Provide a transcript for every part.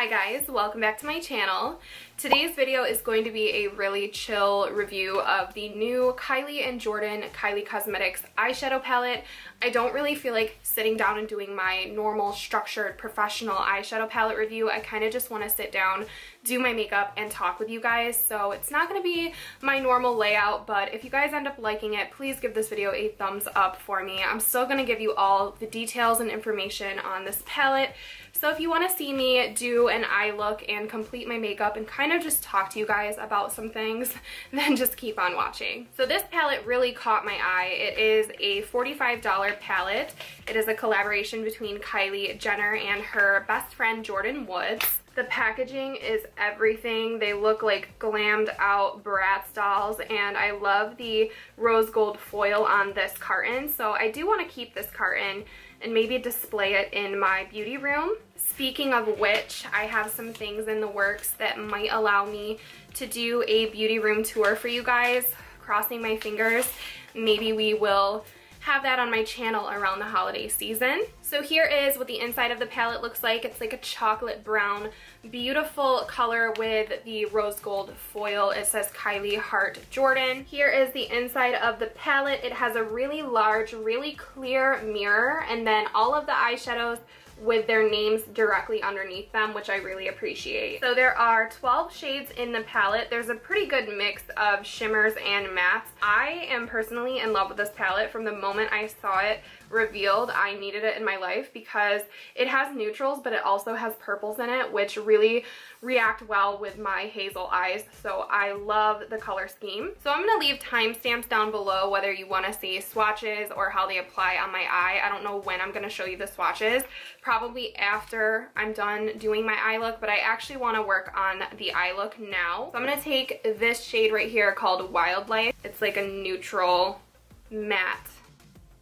Hi guys, welcome back to my channel. Today's video is going to be a really chill review of the new Kylie and Jordyn Kylie Cosmetics eyeshadow palette. I don't really feel like sitting down and doing my normal structured professional eyeshadow palette review. I kind of just want to sit down, do my makeup, and talk with you guys. So it's not going to be my normal layout, but if you guys end up liking it, please give this video a thumbs up for me. I'm still going to give you all the details and information on this palette. So if you want to see me do an eye look and complete my makeup and kind of just talk to you guys about some things, then just keep on watching. So this palette really caught my eye. It is a $45 palette. It is a collaboration between Kylie Jenner and her best friend Jordan Woods. The packaging is everything. They look like glammed out Bratz dolls, and I love the rose gold foil on this carton. So I do want to keep this carton and maybe display it in my beauty room. Speaking of which, I have some things in the works that might allow me to do a beauty room tour for you guys. Crossing my fingers, maybe we will have that on my channel around the holiday season. So here is what the inside of the palette looks like. It's like a chocolate brown, beautiful color with the rose gold foil. It says Kylie Heart Jordyn. Here is the inside of the palette. It has a really large, really clear mirror, and then all of the eyeshadows with their names directly underneath them, which I really appreciate. So there are 12 shades in the palette. There's a pretty good mix of shimmers and mattes. I am personally in love with this palette. From the moment I saw it revealed, I needed it in my life because it has neutrals, but it also has purples in it, which really react well with my hazel eyes. So I love the color scheme. So I'm going to leave timestamps down below whether you want to see swatches or how they apply on my eye. I don't know when I'm going to show you the swatches. Probably after I'm done doing my eye look, but I actually want to work on the eye look now. So I'm going to take this shade right here called Wildlife. It's like a neutral matte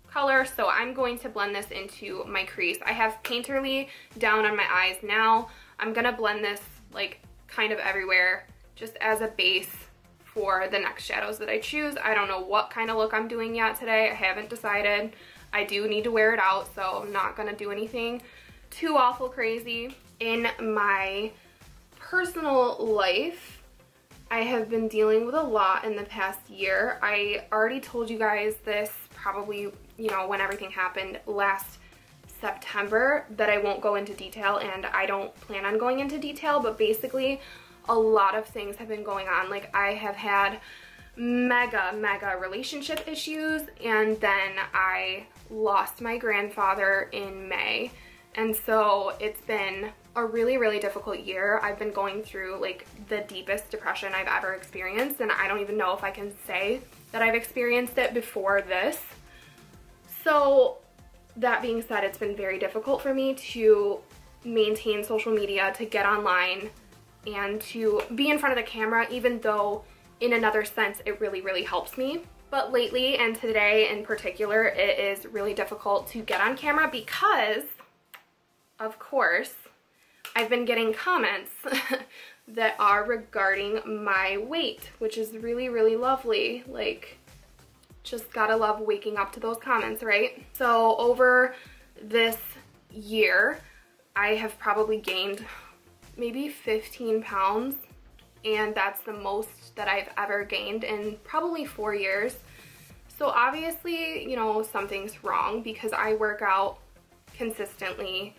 color, so I'm going to blend this into my crease. I have Painterly down on my eyes now. I'm gonna blend this like kind of everywhere just as a base for the next shadows that I choose. I don't know what kind of look I'm doing yet today. I haven't decided. I do need to wear it out, so I'm not gonna do anything too awful crazy. In my personal life, I have been dealing with a lot in the past year. I already told you guys this probably, you know, when everything happened last September, that I won't go into detail, and I don't plan on going into detail, but basically a lot of things have been going on. Like, I have had mega relationship issues, and then I lost my grandfather in May. And so it's been a really difficult year. I've been going through like the deepest depression I've ever experienced, and I don't even know if I can say that I've experienced it before this. So that being said, it's been very difficult for me to maintain social media, to get online, and to be in front of the camera, even though in another sense it really helps me. But lately, and today in particular, it is really difficult to get on camera because, of course, I've been getting comments that are regarding my weight, which is really lovely. Like, just gotta love waking up to those comments, right? So over this year, I have probably gained maybe 15 pounds, and that's the most that I've ever gained in probably 4 years. So obviously, you know, something's wrong because I work out consistently.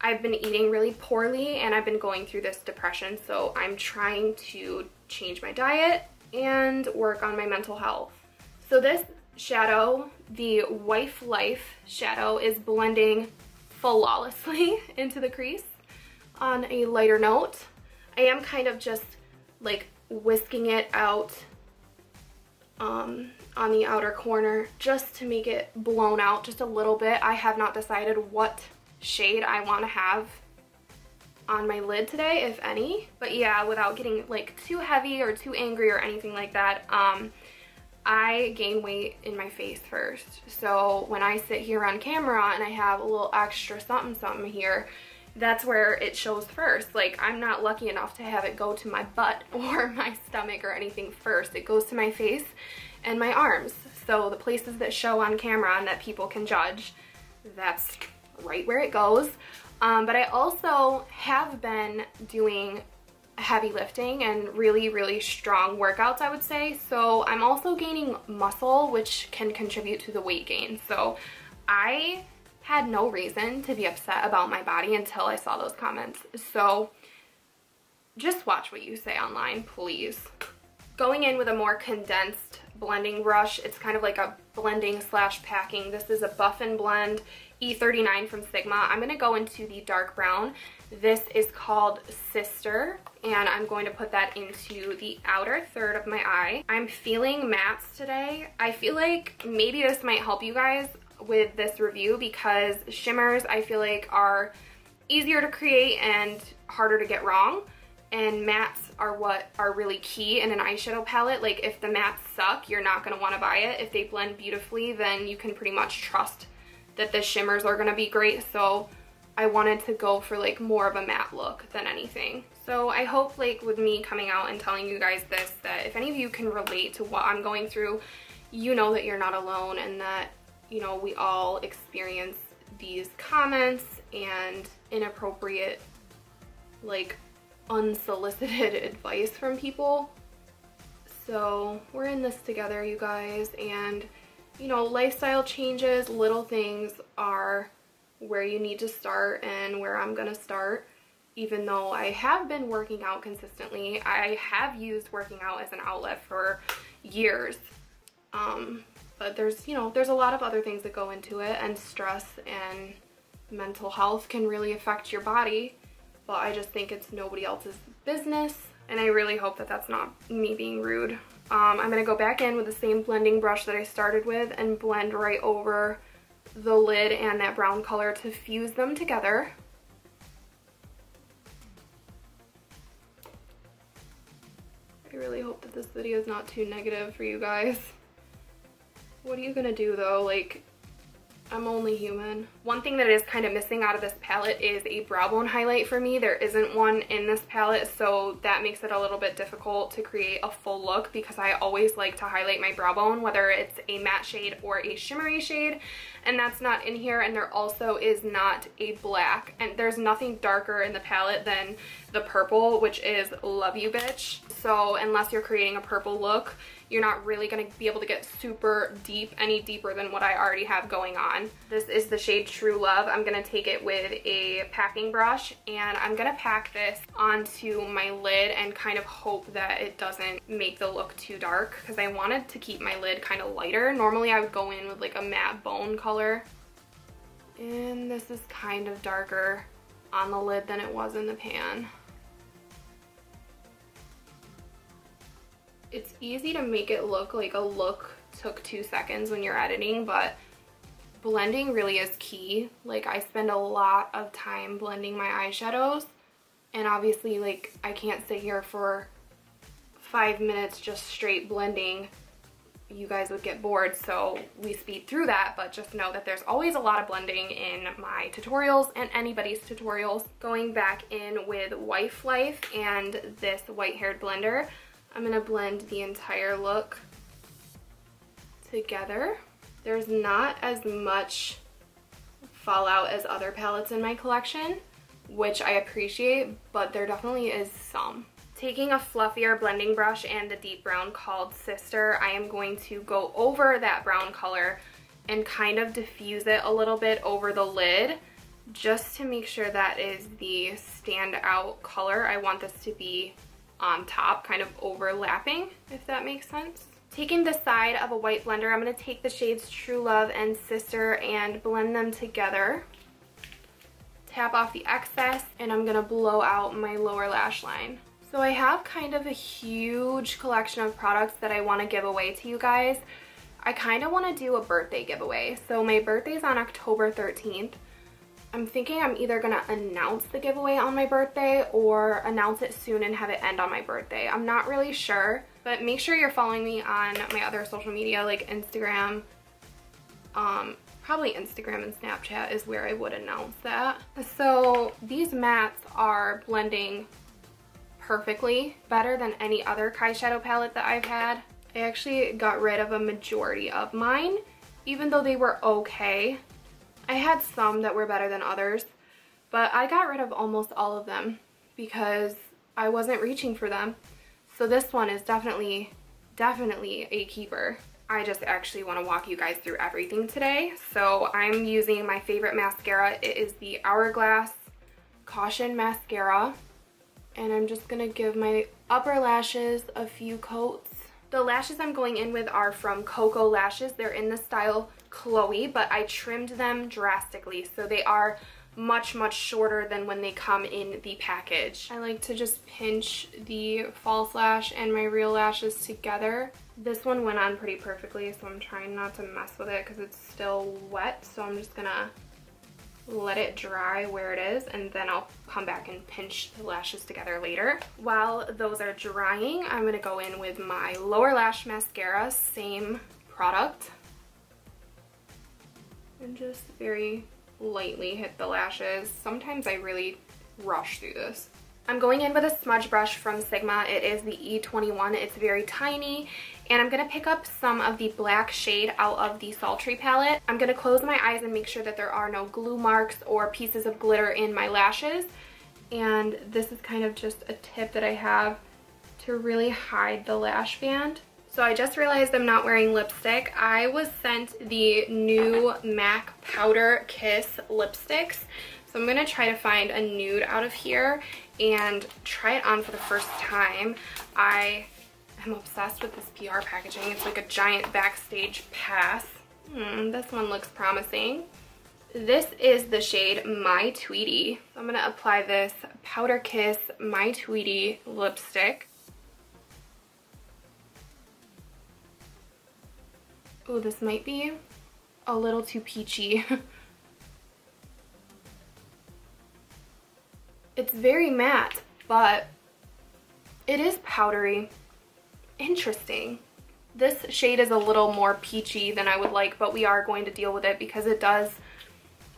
I've been eating really poorly, and I've been going through this depression, so I'm trying to change my diet and work on my mental health. So this shadow, the Wife Life shadow, is blending flawlessly into the crease. On a lighter note, I am kind of just like whisking it out on the outer corner just to make it blown out just a little bit. I have not decided what shade I want to have on my lid today, if any, but yeah, without getting like too heavy or too angry or anything like that, I gain weight in my face first. So when I sit here on camera and I have a little extra something here, that's where it shows first. Like, I'm not lucky enough to have it go to my butt or my stomach or anything first. It goes to my face and my arms. So the places that show on camera and that people can judge, that's right where it goes. But I also have been doing heavy lifting and really strong workouts, I would say. So I'm also gaining muscle, which can contribute to the weight gain. So I had no reason to be upset about my body until I saw those comments. So just watch what you say online, please. Going in with a more condensed blending brush, it's kind of like a blending slash packing. This is a Buff and Blend E39 from Sigma. I'm going to go into the dark brown. This is called Sister, and I'm going to put that into the outer third of my eye. I'm feeling mattes today. I feel like maybe this might help you guys with this review, because shimmers I feel like are easier to create and harder to get wrong, and mattes are what are really key in an eyeshadow palette. Like, if the mattes suck, you're not going to want to buy it. If they blend beautifully, then you can pretty much trust that the shimmers are going to be great. So I wanted to go for like more of a matte look than anything. So I hope, like, with me coming out and telling you guys this, that if any of you can relate to what I'm going through, you know that you're not alone, and that, you know, we all experience these comments and inappropriate, like, unsolicited advice from people. So we're in this together, you guys, and, you know, lifestyle changes, little things are where you need to start and where I'm gonna start. Even though I have been working out consistently, I have used working out as an outlet for years, but there's, you know, there's a lot of other things that go into it, and stress and mental health can really affect your body. But I just think it's nobody else's business, and I really hope that that's not me being rude. I'm gonna go back in with the same blending brush that I started with and blend right over the lid and that brown color to fuse them together. I really hope that this video is not too negative for you guys. What are you gonna do though? Like, I'm only human. One thing that is kind of missing out of this palette is a brow bone highlight for me. There isn't one in this palette, so that makes it a little bit difficult to create a full look, because I always like to highlight my brow bone, whether it's a matte shade or a shimmery shade, and that's not in here. And there also is not a black, and there's nothing darker in the palette than the purple, which is Love You, Bitch. So unless you're creating a purple look, you're not really going to be able to get super deep, any deeper than what I already have going on. This is the shade True Love. I'm going to take it with a packing brush, and I'm going to pack this onto my lid and kind of hope that it doesn't make the look too dark, because I wanted to keep my lid kind of lighter. Normally I would go in with like a matte bone color, and this is kind of darker on the lid than it was in the pan. It's easy to make it look like a look took 2 seconds when you're editing, but blending really is key. Like, I spend a lot of time blending my eyeshadows, and obviously, like, I can't sit here for 5 minutes just straight blending. You guys would get bored, so we speed through that, but just know that there's always a lot of blending in my tutorials and anybody's tutorials. Going back in with Wife Life and this white-haired blender, I'm gonna blend the entire look together. There's not as much fallout as other palettes in my collection, which I appreciate, but there definitely is some. Taking a fluffier blending brush and the deep brown called Sister, I am going to go over that brown color and kind of diffuse it a little bit over the lid, just to make sure that is the standout color. I want this to be on top, kind of overlapping, if that makes sense. Taking the side of a white blender, I'm going to take the shades True Love and Sister and blend them together. Tap off the excess, and I'm going to blow out my lower lash line. So I have kind of a huge collection of products that I want to give away to you guys. I kind of want to do a birthday giveaway. So my birthday's on October 13th. I'm thinking I'm either going to announce the giveaway on my birthday or announce it soon and have it end on my birthday. I'm not really sure, but make sure you're following me on my other social media, like Instagram. Probably Instagram and Snapchat is where I would announce that. So these mattes are blending perfectly, better than any other Kylie shadow palette that I've had. I actually got rid of a majority of mine, even though they were okay. I had some that were better than others, But I got rid of almost all of them because I wasn't reaching for them. So this one is definitely a keeper. I just actually want to walk you guys through everything today. So I'm using my favorite mascara. It is the Hourglass Caution Mascara. And I'm just going to give my upper lashes a few coats. The lashes I'm going in with are from Coco Lashes. They're in the style Chloe, but I trimmed them drastically. So they are much, much shorter than when they come in the package. I like to just pinch the false lash and my real lashes together. This one went on pretty perfectly, so I'm trying not to mess with it because it's still wet. So I'm just gonna let it dry where it is, and then I'll come back and pinch the lashes together later. While those are drying, I'm gonna go in with my lower lash mascara, same product, and just very lightly hit the lashes. Sometimes I really rush through this. I'm going in with a smudge brush from Sigma. It is the E21. It's very tiny, and I'm going to pick up some of the black shade out of the Sultry palette. I'm going to close my eyes and make sure that there are no glue marks or pieces of glitter in my lashes. And this is kind of just a tip that I have to really hide the lash band. So I just realized I'm not wearing lipstick. I was sent the new MAC Powder Kiss lipsticks. So I'm going to try to find a nude out of here and try it on for the first time. I am obsessed with this PR packaging. It's like a giant backstage pass. This one looks promising. This is the shade My Tweety. So I'm going to apply this Powder Kiss My Tweety lipstick. Oh, this might be a little too peachy. It's very matte, but it is powdery. Interesting. This shade is a little more peachy than I would like, but we are going to deal with it because it does,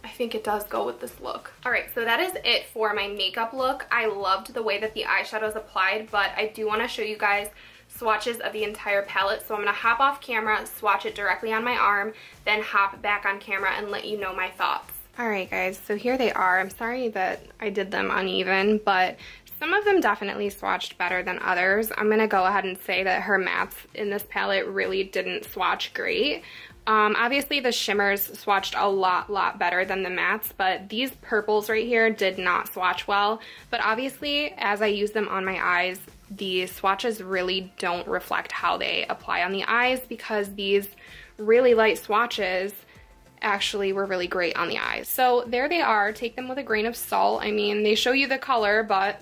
I think it does go with this look. All right, so that is it for my makeup look. I loved the way that the eyeshadows applied, but I do want to show you guys swatches of the entire palette. So I'm going to hop off camera, swatch it directly on my arm, then hop back on camera and let you know my thoughts. Alright guys, so here they are. I'm sorry that I did them uneven, but some of them definitely swatched better than others. I'm going to go ahead and say that her mattes in this palette really didn't swatch great. Obviously the shimmers swatched a lot better than the mattes, but these purples right here did not swatch well. But obviously as I use them on my eyes, the swatches really don't reflect how they apply on the eyes, because these really light swatches actually were really great on the eyes. So there they are. Take them with a grain of salt. I mean, they show you the color, but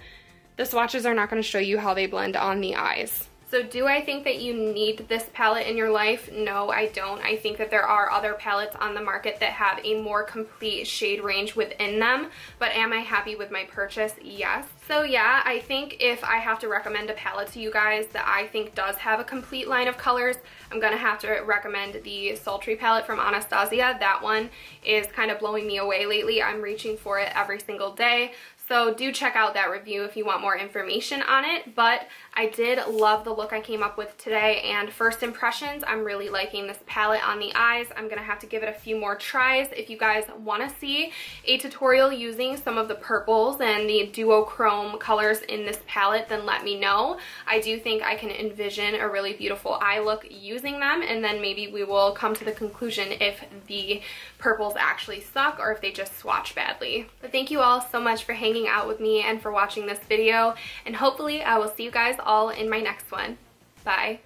the swatches are not going to show you how they blend on the eyes. So do I think that you need this palette in your life? No, I don't. I think that there are other palettes on the market that have a more complete shade range within them, but am I happy with my purchase? Yes. So yeah, I think if I have to recommend a palette to you guys that I think does have a complete line of colors, I'm going to have to recommend the Sultry palette from Anastasia. That one is kind of blowing me away lately. I'm reaching for it every single day. So do check out that review if you want more information on it, but I did love the look I came up with today, and first impressions, I'm really liking this palette on the eyes. I'm going to have to give it a few more tries. If you guys want to see a tutorial using some of the purples and the duochrome colors in this palette, then let me know. I do think I can envision a really beautiful eye look using them, and then maybe we will come to the conclusion if the purples actually suck or if they just swatch badly. But thank you all so much for hanging out with me and for watching this video, and hopefully I will see you guys all in my next one. Bye.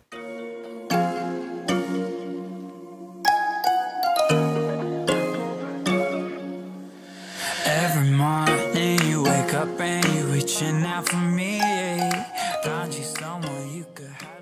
Every morning you wake up and you're reaching out for me, found you someone you could have.